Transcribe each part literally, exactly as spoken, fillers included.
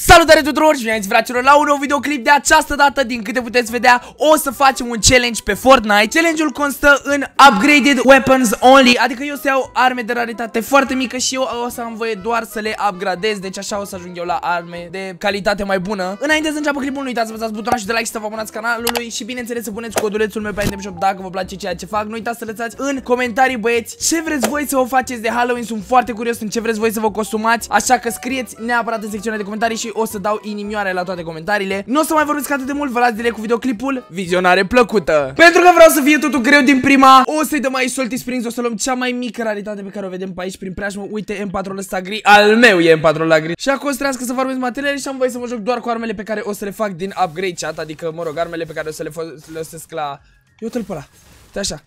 Salutare tuturor și bine ați fraților la un nou videoclip. De această dată, din câte puteți vedea, o să facem un challenge pe Fortnite. Challenge-ul constă în Upgraded Weapons Only, adică eu să iau arme de raritate foarte mică și eu o să am voie doar să le upgradez. Deci așa o să ajung eu la arme de calitate mai bună. Înainte să înceapă clipul, nu uitați să apăsați butonul și de like și să vă abonați canalului și bineînțeles să puneți codulețul meu pe M patru dacă vă place ceea ce fac. Nu uitați să lăsați în comentarii, băieți, ce vreți voi să vă faceți de Halloween. Sunt foarte curios în ce vreți voi să vă costumați, așa că scrieți neapărat în secțiunea de comentarii și o să dau inimioare la toate comentariile. Nu o să mai vorbesc atât de mult, vă las direct cu videoclipul. Vizionare plăcută! Pentru că vreau să fie totul greu din prima, o să-i dăm aici Salty Springs, o să luăm cea mai mică raritate pe care o vedem pe aici prin preajmă. Uite, M patru-ul ăsta gri, al meu e M patru-ul ăla gri. Și acum o să trească să farmez materiale și am voie să mă joc doar cu armele pe care o să le fac din upgrade chat, adică, mă rog, armele pe care o să le folosesc la... Eu te-l pe ăla. Stai așa.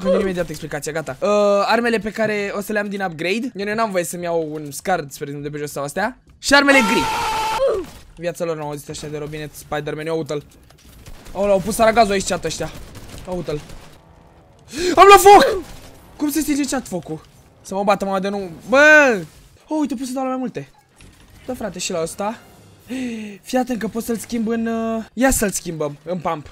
Când imediat explicația, gata. uh, Armele pe care o să le am din upgrade, eu n-am voie să-mi iau un scard, spre exemplu, de pe jos sau astea. Și armele gri. Viața lor n-au auzit așa de robinet Spider-Man, eu uite-l. Aoleu, au pus aragazul aici chat ăștia. Uite-l. Am luat foc! Cum se stinge chat focul? Să mă bată mama de nu... Bă! Oh, uite, pot să dau la mai multe. Da, frate, și la ăsta. Fii atent că pot să-l schimb în... Uh... Ia să-l schimbăm, în pump.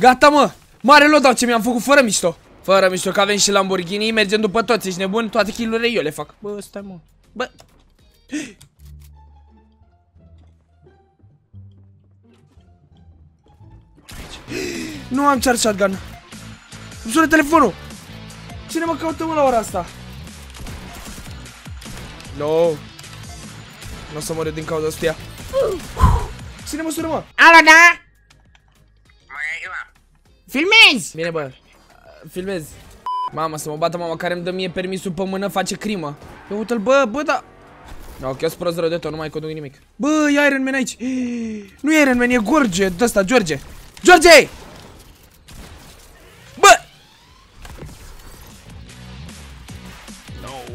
Gata, mă! Mare lodau ce mi-am făcut, fără mișto. Fără mișto, că avem și Lamborghini, mergem după toți, ești nebun? Toate kill-urile eu le fac. Bă, stai mă. Bă. Nu am charge shotgun. Îmi sună telefonul. Cine mă caută mă la ora asta? No. Nu o să mor eu din cauza asta. Cine mă sună mă? Alo, da? Filmezi! Bine bă, filmez. Mama, să mă bată mama care îmi dă mie permisul pe mână, face crimă. Eu uite-l, bă, bă, da. Ok, eu sunt prost rău de tot, nu mai conduc nimic. Bă, e Iron Man aici. Nu e Iron Man, e George, d-asta, George. George! Bă! No.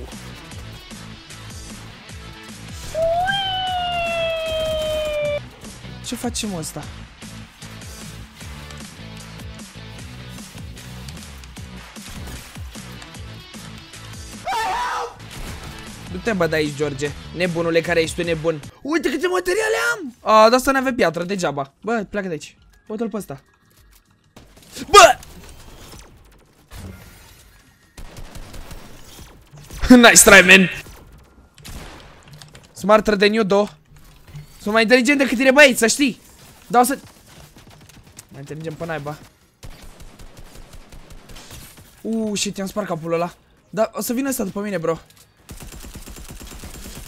Ce facem ăsta? Du-te bă de aici, George, nebunule care ești tu nebun. Uite câte materiale am! A, dar să n-avem piatră, degeaba. Bă, pleacă de aici. Uite-l pe ăsta. Bă! Nice try, man! Smarter than you, do. Sunt mai inteligent decât tine, băieți, să știi. Dar o să... Mai inteligent pe naiba. Uuu, și te-am spart capul ăla. Dar o să vină ăsta după mine, bro.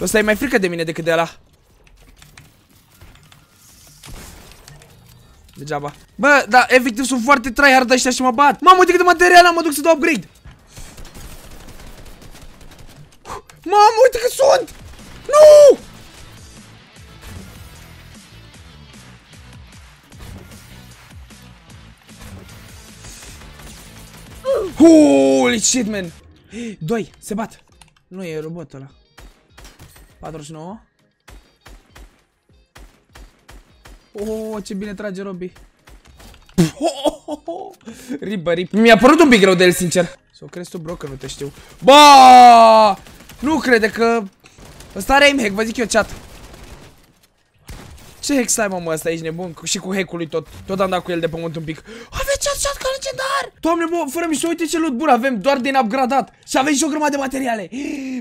Ăsta e mai frică de mine decât de ăla. Degeaba. Bă, dar efectiv sunt foarte tryhard ăștia și mă bat. Mamă, uite cât de material am, mă duc să dau upgrade. Mamă, uite cât sunt! Nu! Holy shit, man! Doi, se bat. Nu e robotul ăla. patruzeci și nouă. Oh, ce bine trage Robi. Oh, oh, oh. Ribă, rip. Mi-a părut un pic greu de el, sincer. Sau crezi tu, bro, că nu te știu. Ba! Nu crede că... Ăsta are aim hack, vă zic eu, chat. Ce hack stai, mă, mă, ăsta, ești nebun? Și cu hack-ul lui tot. Tot am dat cu el de pământ un pic. Aveți chat, chat, ca legendar! Doamne, bă, fără mișto, uite ce loot bun avem, doar din upgradat. Și avem și o grămadă de materiale.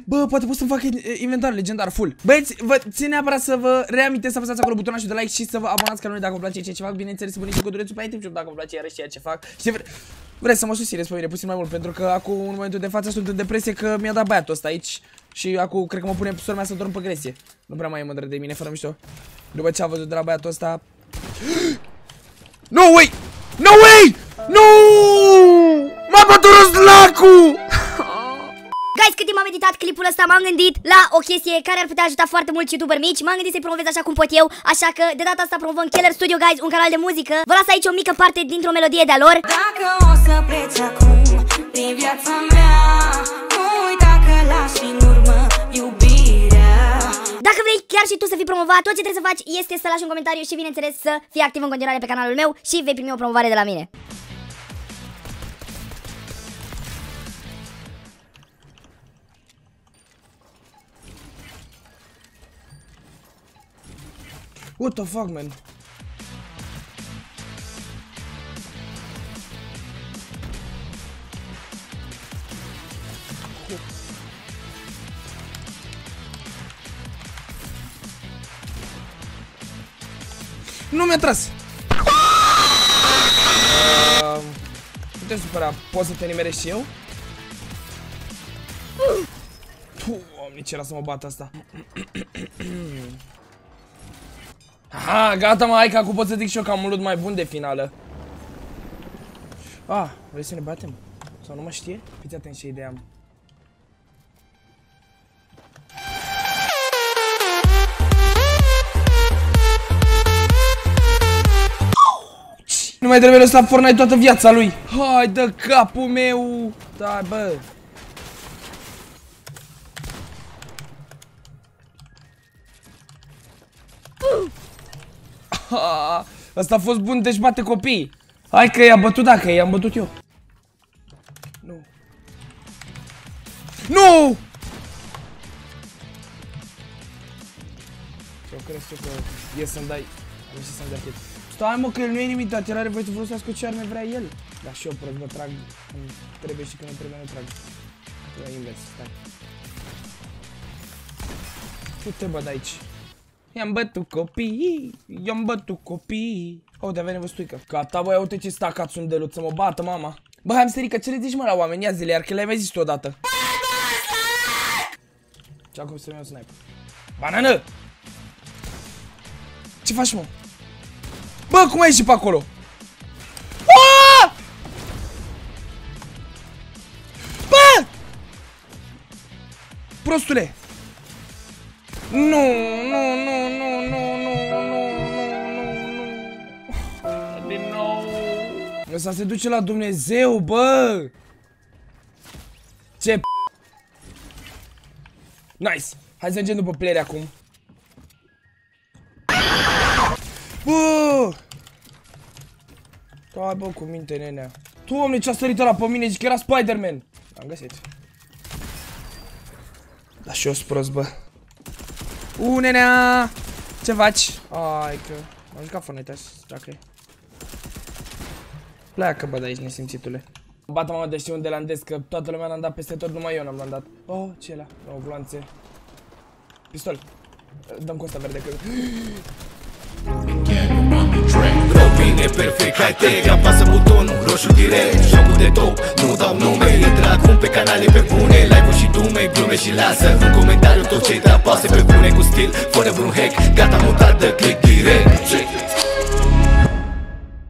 Bă, poate pot să-mi fac inventar legendar full. Băieți, vă țin neapărat să vă reamintesc să apăsați acolo butonul de like și să vă abonați canalul dacă vă place ceea ce fac. Bineînțeles, să puneți și codulețul pe M patru dacă vă place iarăși ceea ce fac. Și vre... vreți să mă susțineți pe mine puțin mai mult, pentru că acum în momentul de față sunt în depresie că mi-a dat băiatul ăsta aici. Și acum cred că mă pune sora mea să dorm pe gresie. Nu prea mai e mândră de mine, fără mișto. După ce a văzut de la băiatul ăsta. No way! No way! No! M-a bătut răzlacu! Guys, cât timp am editat clipul ăsta, m-am gândit la o chestie care ar putea ajuta foarte mulți youtuberi mici. M-am gândit să-i promovez așa cum pot eu, așa că de data asta promovăm Killer Studio, guys, un canal de muzică. Vă las aici o mică parte dintr-o melodie de-a lor. Dacă o să pleci acum din viața mea, nu uita că lași în urmă iubirea. Dacă vrei chiar și tu să fii promovat, tot ce trebuie să faci este să lași un comentariu și bineînțeles să fii activ în continuare pe canalul meu și vei primi o promovare de la mine. What the fuck, man? Nu mi-a tras! Uh, nu te supăra, poți să te nimerești și eu? Doamne, ce era să mă bat asta. Aha, gata mă, hai că acum pot să zic și eu că am un loot mai bun de finală. Ah, vrei să ne batem? Sau nu mă știe? Fiți atenți ce idee am. Nu mai trebuie lăsat Fortnite toată viața lui. Hai de capul meu. Da, bă. Ha, asta a fost bun, deci bate copiii. Hai că i-a bătut, dacă i-am bătut eu. Nu. Nu! Eu cred că e să-mi dai. Am reușit să-mi dea hit. Stai mă că el nu e nimic de aterare, voi să folosească ce arme vrea el. Dar și eu prost vă trag când trebuie și când nu trebuie, nu trag. Eu invers, stai. Tu te bă de aici. I-am bătut copiii, i-am bătut copiii. O, de-a venit văstuică. Gata băi, uite ce stacați sunt de lut, să mă bată mama. Bă, hai-mi serică, ce le zici mă la oameni? Ia zile, iar că le-ai mai zis tu odată. Ce acum să-mi iau sniper. Banană! Ce faci mă? Bă, cum ai ieșit pe acolo? Aaaa! Bă! Prostule! Nu, nu, nu, nu, nu, nu, nu, nu, nu, din nou. Ăsta se duce la Dumnezeu, bă! Ce p***? Nice! Hai să mergem după player acum. Bă! Hai bă cu minte, nenea. Doamne, ce-a sărit ăla pe mine, zic că era Spider-Man. L-am găsit. Dar și eu sunt prost, bă. Uuu, nenea! Ce faci? Ai că... M-am jucat Fortnite azi, dacă-i. Pleacă bă de aici, nesimțitule. Bata mama, deși unde l-am des, că toată lumea l-am dat peste tot, numai eu n-am dat. Oh, ce ăla? O, gloanțe. Pistol. Dăm cu ăsta verde, că... Copine perfect, hai tag, apasă butonul roșu direct. Jocul de top, nu dau nume. Intră acum pe canale pe bune, like-uri și dume, glume și lasă un comentariu tot ce te apase pe bune, cu stil, fără vreun hack. Gata, mutat, dă click direct.